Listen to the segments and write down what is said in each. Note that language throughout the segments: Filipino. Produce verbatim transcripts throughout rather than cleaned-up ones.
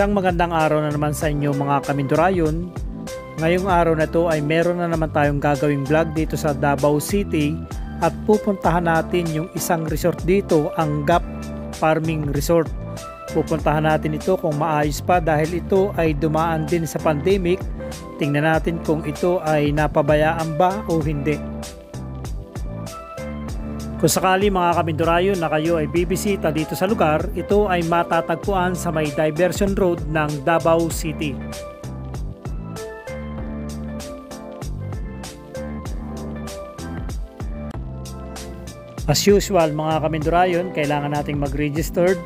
Isang magandang araw na naman sa inyo mga kamindurayon. Ngayong araw na to ay meron na naman tayong gagawing vlog dito sa Davao City at pupuntahan natin yung isang resort dito, ang Gap Farming Resort. Pupuntahan natin ito kung maayos pa dahil ito ay dumaan din sa pandemic. Tingnan natin kung ito ay napabayaan ba o hindi. Kung sakali mga kamindurayon na kayo ay bibisita dito sa lugar, ito ay matatagpuan sa may diversion road ng Davao City. As usual mga kamindurayon, kailangan nating mag-registered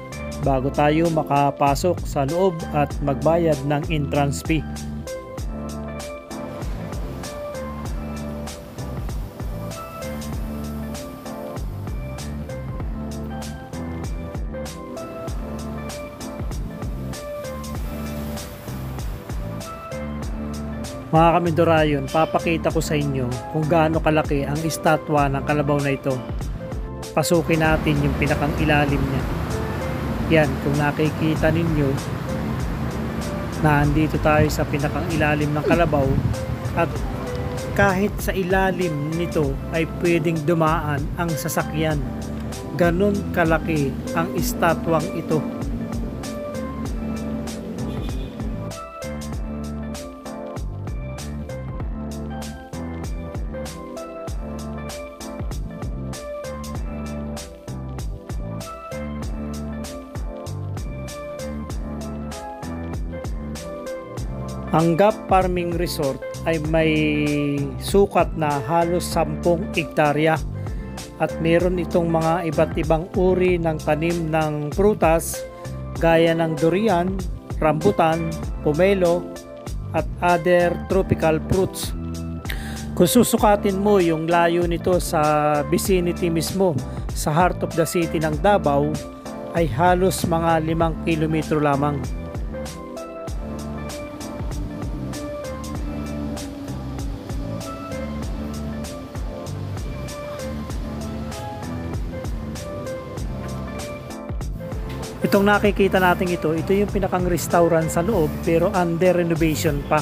bago tayo makapasok sa loob at magbayad ng entrance fee. Mga kamindurayon, papakita ko sa inyo kung gaano kalaki ang estatwa ng kalabaw na ito. Pasukin natin yung pinakang ilalim niya. Yan, kung nakikita ninyo na andito tayo sa pinakang ilalim ng kalabaw at kahit sa ilalim nito ay pwedeng dumaan ang sasakyan. Ganon kalaki ang estatwang ito. Ang Gap Farming Resort ay may sukat na halos sampung hektarya at meron itong mga iba't ibang uri ng tanim ng prutas gaya ng durian, rambutan, pomelo at other tropical fruits. Kung susukatin mo yung layo nito sa vicinity mismo, sa heart of the city ng Davao, ay halos mga limang kilometro lamang. Itong nakikita natin ito, ito yung pinakang restaurant sa loob pero under renovation pa.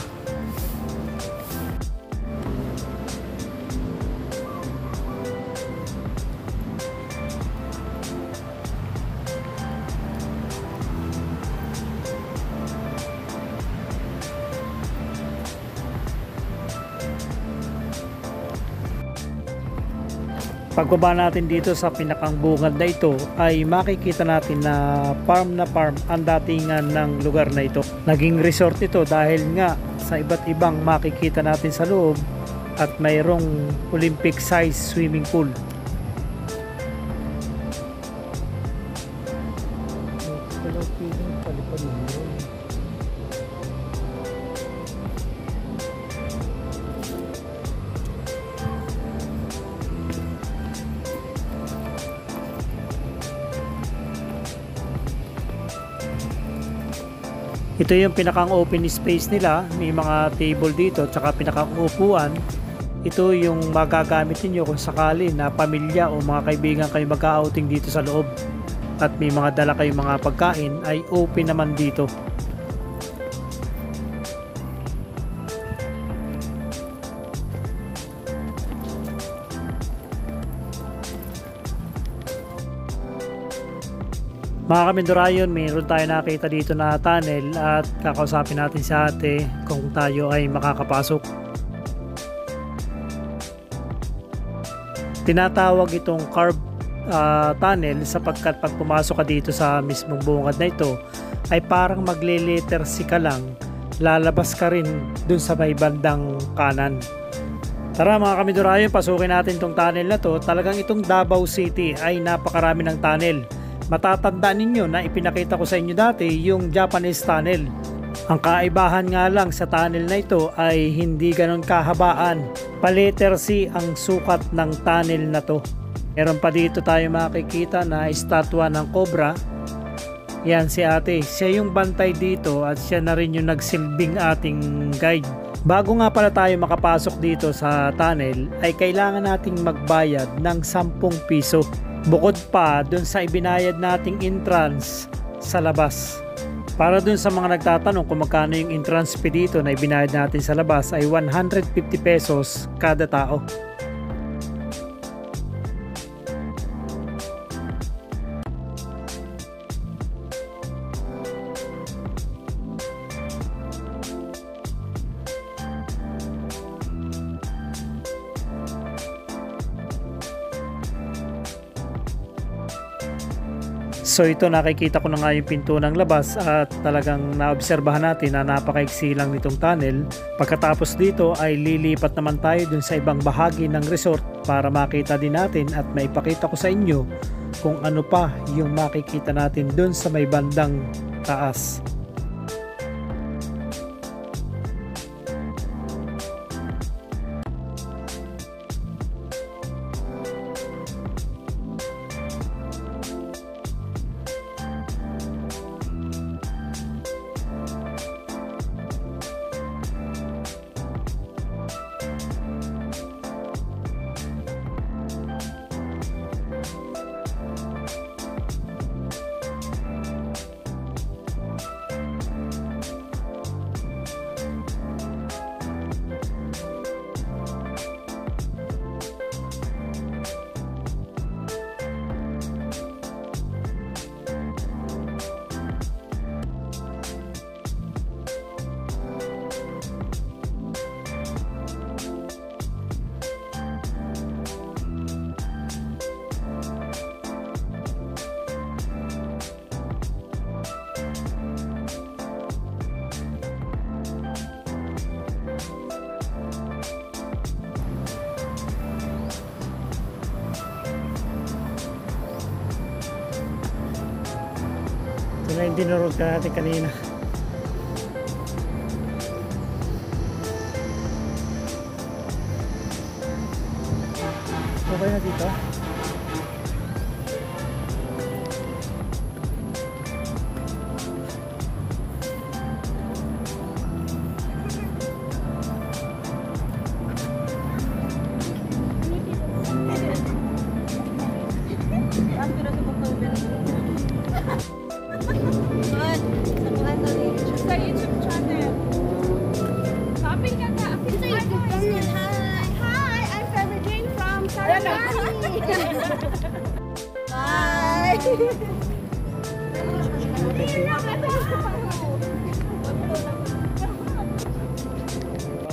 Pagbaba natin dito sa pinakang bungad na ito ay makikita natin na farm na farm ang datingan ng lugar na ito. Naging resort ito dahil nga sa iba't ibang makikita natin sa loob at mayroong Olympic size swimming pool. Ito yung pinakang open space nila, may mga table dito tsaka pinakang upuan. Ito yung magagamit niyo kung sakali na pamilya o mga kaibigan kayo mag-outing dito sa loob at may mga dala kayong mga pagkain ay open naman dito. Mga kamindurayon, mayroon tayo nakita dito na tunnel at kakausapin natin si ate kung tayo ay makakapasok. Tinatawag itong curved uh, tunnel sapagkat pag pumasok ka dito sa mismong bungad na ito ay parang magle-letter C ka lang, lalabas ka rin dun sa may bandang kanan. Tara mga kamindurayon, pasukin natin itong tunnel na to. Talagang itong Davao City ay napakarami ng tunnel. Matatandaan ninyo na ipinakita ko sa inyo dati yung Japanese tunnel. Ang kaibahan nga lang sa tunnel na ito ay hindi ganon kahabaan. Pa-letter C ang sukat ng tunnel na to. Meron pa dito tayo makikita na estatwa ng cobra. Yan si ate. Siya yung bantay dito at siya na rin yung nagsilbing ating guide. Bago nga pala tayo makapasok dito sa tunnel ay kailangan nating magbayad ng sampung piso. Bukod pa dun sa ibinayad nating entrance sa labas. Para dun sa mga nagtatanong kung magkano yung entrance fee dito na ibinayad natin sa labas ay one hundred fifty pesos kada tao. So ito, nakikita ko na nga yung pinto ng labas at talagang naobserbahan natin na napakaiksi lang nitong tunnel. Pagkatapos dito ay lilipat naman tayo dun sa ibang bahagi ng resort para makita din natin at maipakita ko sa inyo kung ano pa yung makikita natin dun sa may bandang taas. Na yung dinurog na natin kanina. Okay na dito.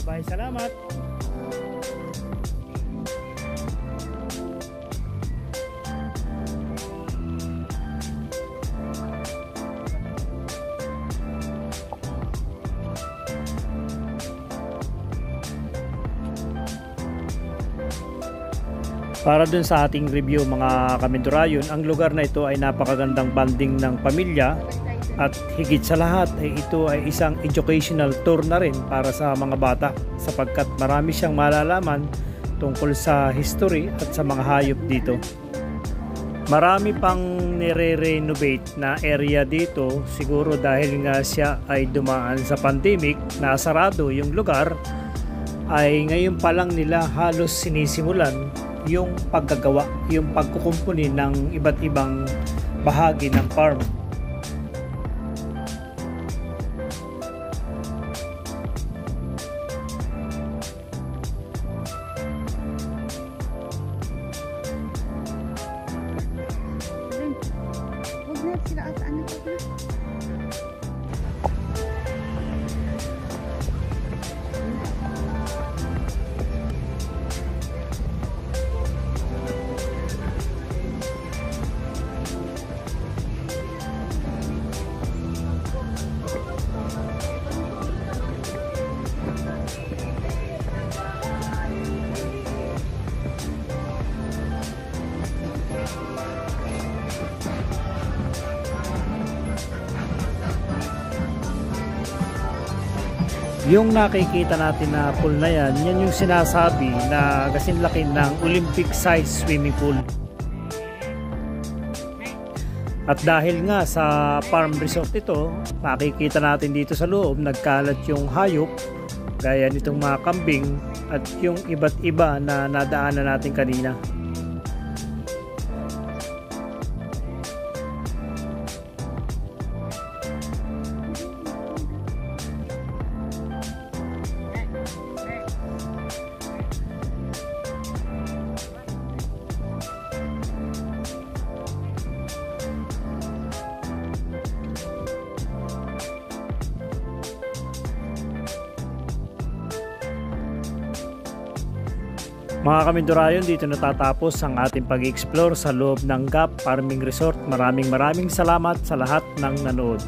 Bye-bye, salamat. Para dun sa ating review mga kaminturayon, ang lugar na ito ay napakagandang banding ng pamilya at higit sa lahat ay ito ay isang educational tour na rin para sa mga bata sapagkat marami siyang malalaman tungkol sa history at sa mga hayop dito. Marami pang nire-renovate na area dito siguro dahil nga siya ay dumaan sa pandemic na sarado yung lugar ay ngayon pa lang nila halos sinisimulan yung paggagawa, yung pagkukumpuni ng iba't ibang bahagi ng farm. Yung nakikita natin na pool na yan, yan yung sinasabi na kasing laki ng Olympic size swimming pool. At dahil nga sa farm resort ito, makikita natin dito sa loob, nagkalat yung hayop, gaya nitong mga kambing at yung iba't iba na nadaanan natin kanina. Mga kamindurayon, dito natatapos ang ating pag-explore sa loob ng Gap Farming Resort. Maraming maraming salamat sa lahat ng nanood.